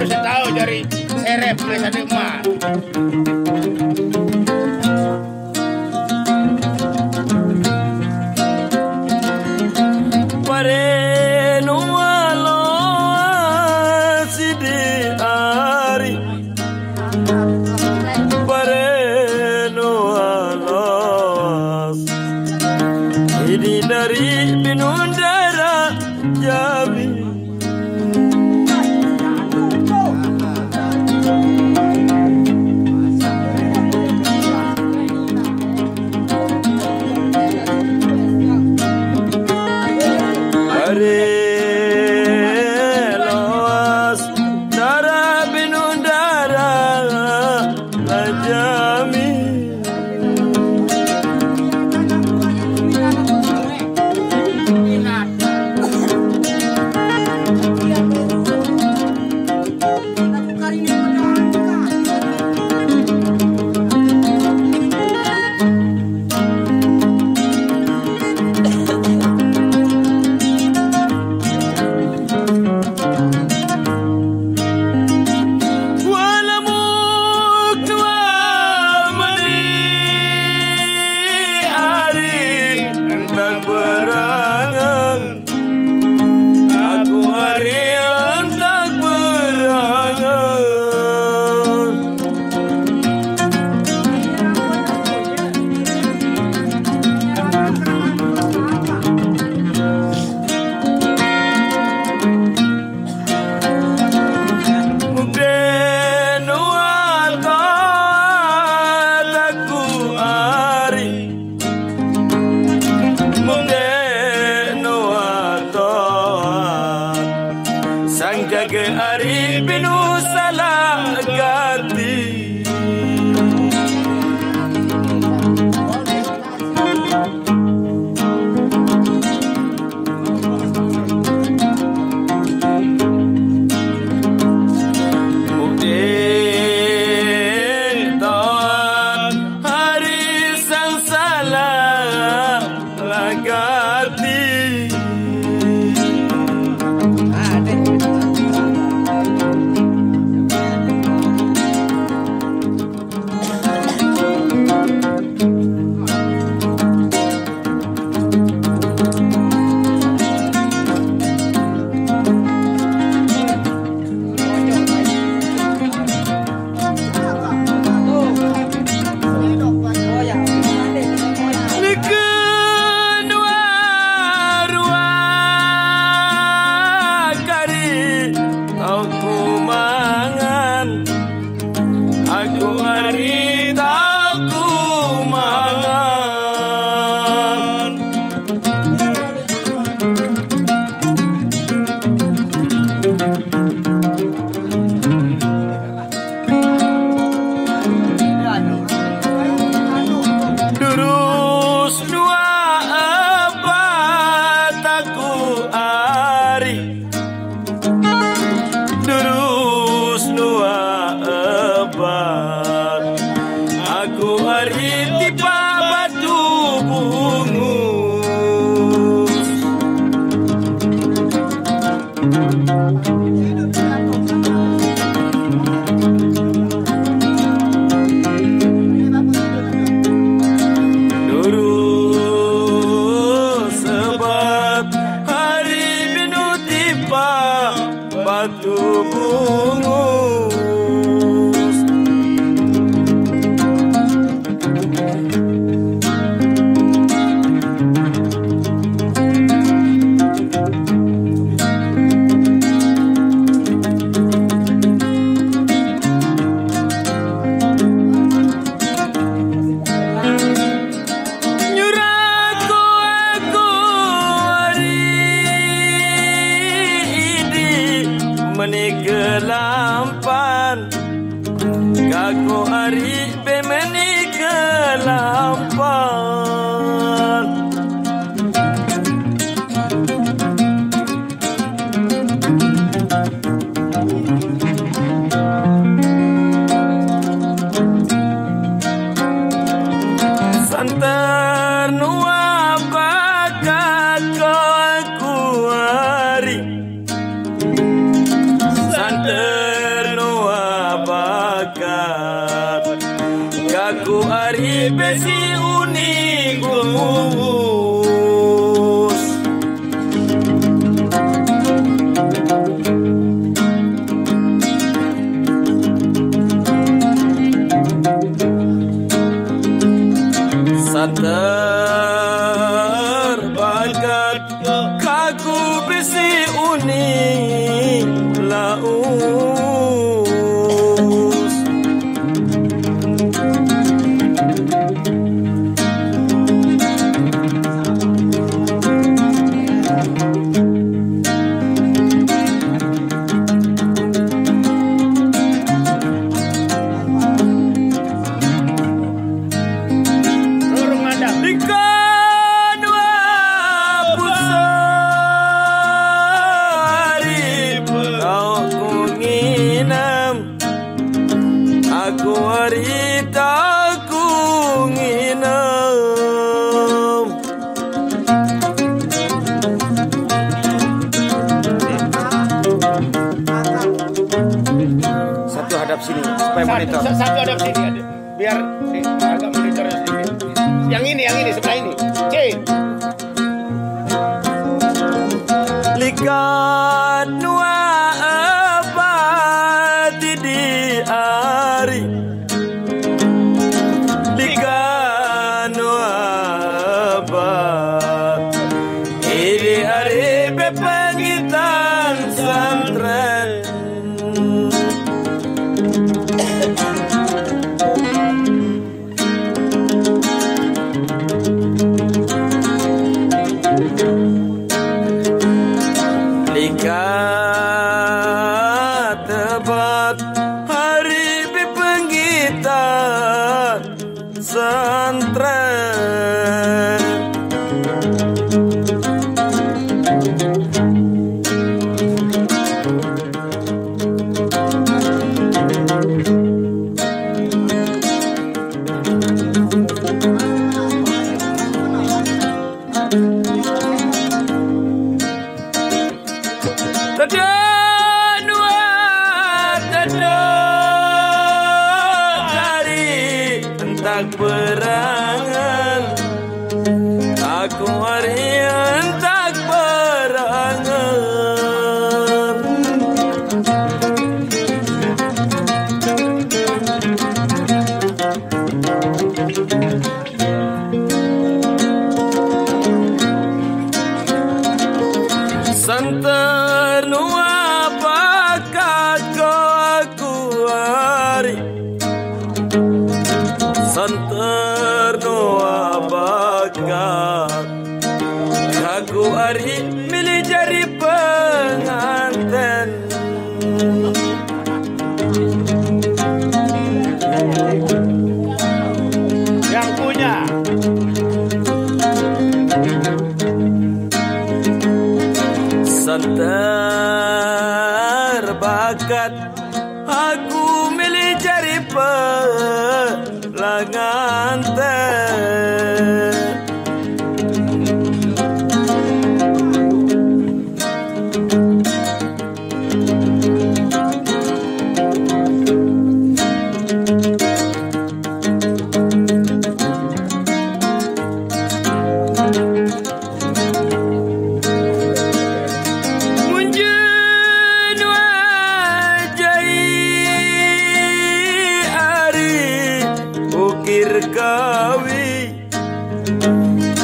harus tahu dari serep desa Demak. Santer Kaku ari besi unigus Satar bakat kaku besi unigus Aku hari aku nginam Satu hadap sini supaya monitor Satu hadap sini ada. Biar agak monitornya sedikit. Yang ini sebelah ini C Likan Hari Pepengita Santren Berangan aku hari hendak berangan Santanua bakat aku hari Santerno abakat Aku hari milih jadi pengantin Yang punya Santer bakat Aku milih jadi pengantin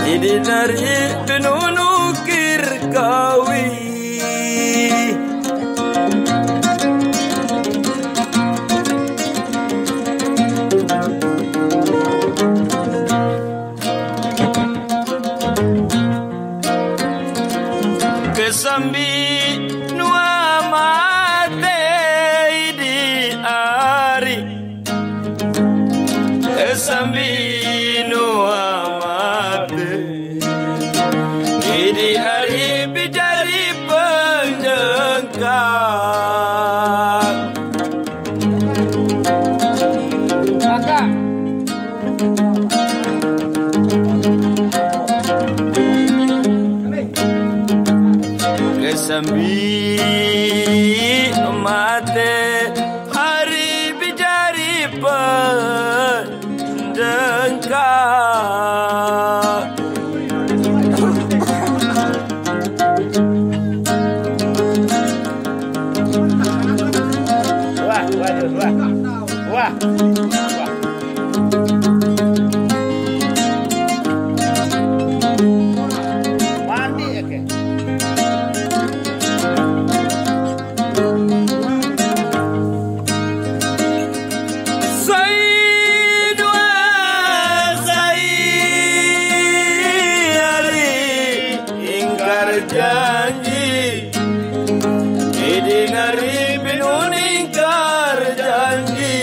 Idi nari penunukir kawi Kesambi nua mate di ari Kesambi nua Di hari bidari penjengkak Kakak Kesambi mate hari bidari pendengar. Wah, wah, wah, wah, wah. Janji, Idinari bin Uningkar janji.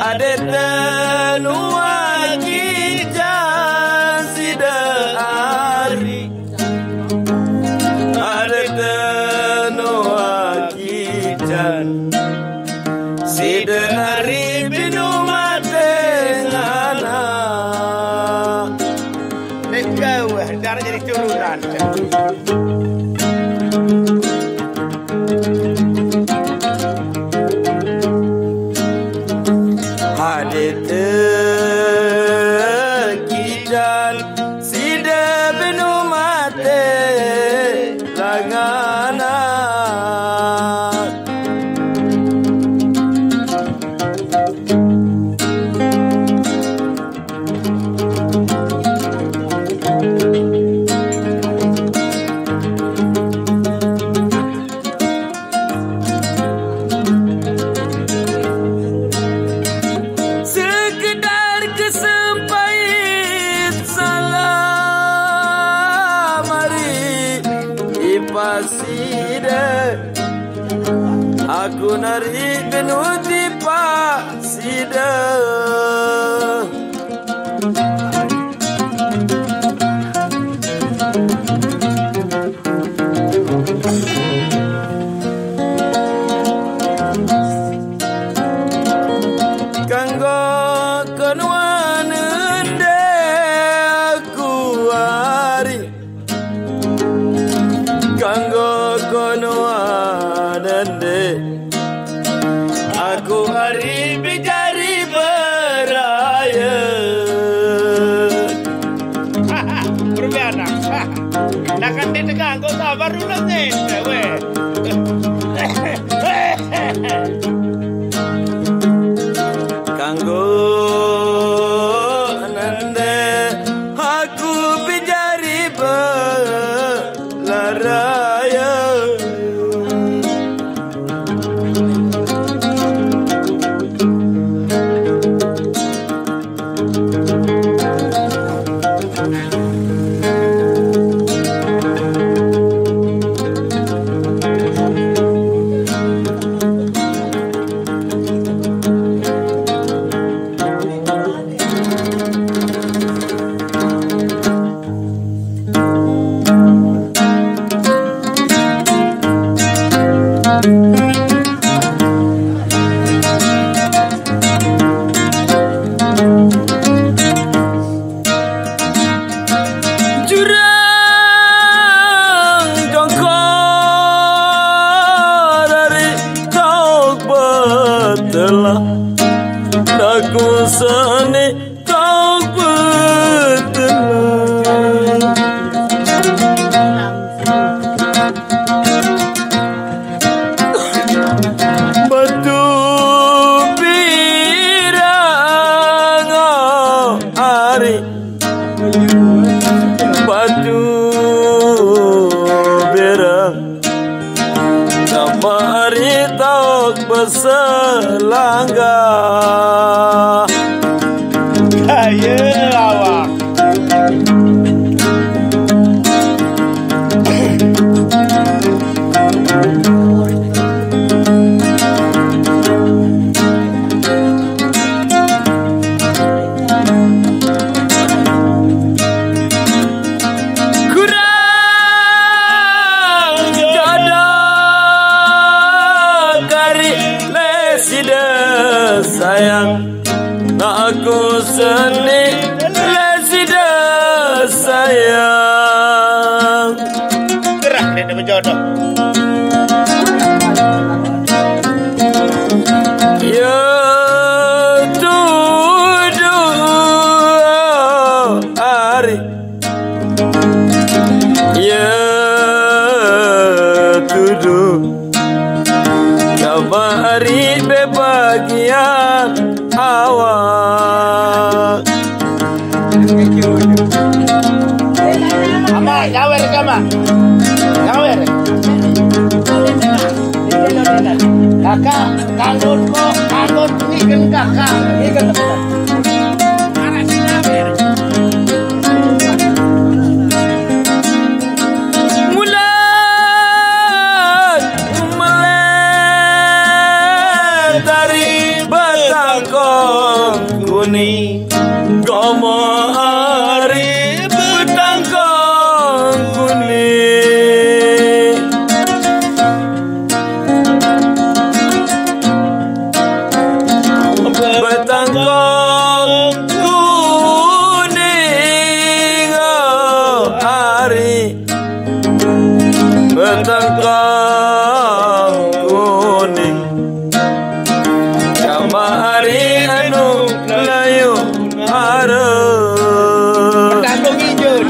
Ada tenuan kijang sidari. Sidenari binumat dengana Negawah, darah jadi turunan Haditah kidan Sidenari binumat dengana Aku nari genuti pasida Kanggo kenuan endaku hari Kanggo kenuan endaku Aku hari bijari beraya Haha, berbiana Nak kantin tengah, kau sabar dulu nanti Kanggo nanda Aku bijari beraya Selangga Kaya awak sayang nak aku sane lazida sayang gerak deh berjodoh ya tudu hari ya tudu kamari bebagian awak ama yawer kama yawer kakak kandunku kandun ikan kakak ikan Guni gomo hari betangkong guni betangkong guni hari betangkong guni kama hari anu Melayu ada Tanggung hijau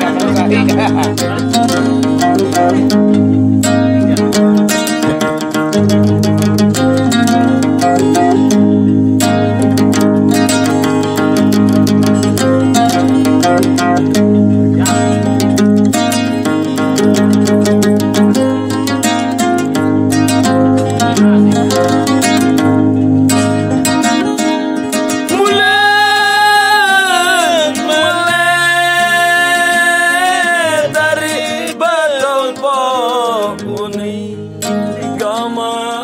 Come on.